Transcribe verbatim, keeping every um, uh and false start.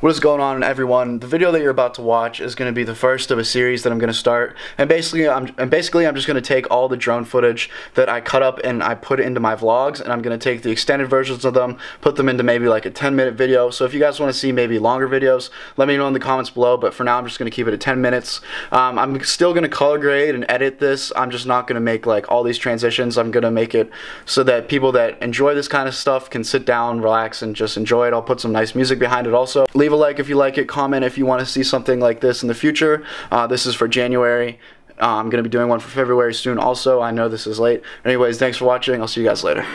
What is going on, everyone? The video that you're about to watch is going to be the first of a series that I'm going to start, and basically I'm and basically I'm just going to take all the drone footage that I cut up and I put into my vlogs, and I'm going to take the extended versions of them, put them into maybe like a ten minute video. So if you guys want to see maybe longer videos, let me know in the comments below, but for now I'm just going to keep it at ten minutes. Um, I'm still going to color grade and edit this. I'm just not going to make like all these transitions. I'm going to make it so that people that enjoy this kind of stuff can sit down, relax, and just enjoy it. I'll put some nice music behind it also. Leave Leave a like if you like it, comment if you want to see something like this in the future. Uh, this is for January. Uh, I'm going to be doing one for February soon also. I know this is late. Anyways, thanks for watching. I'll see you guys later.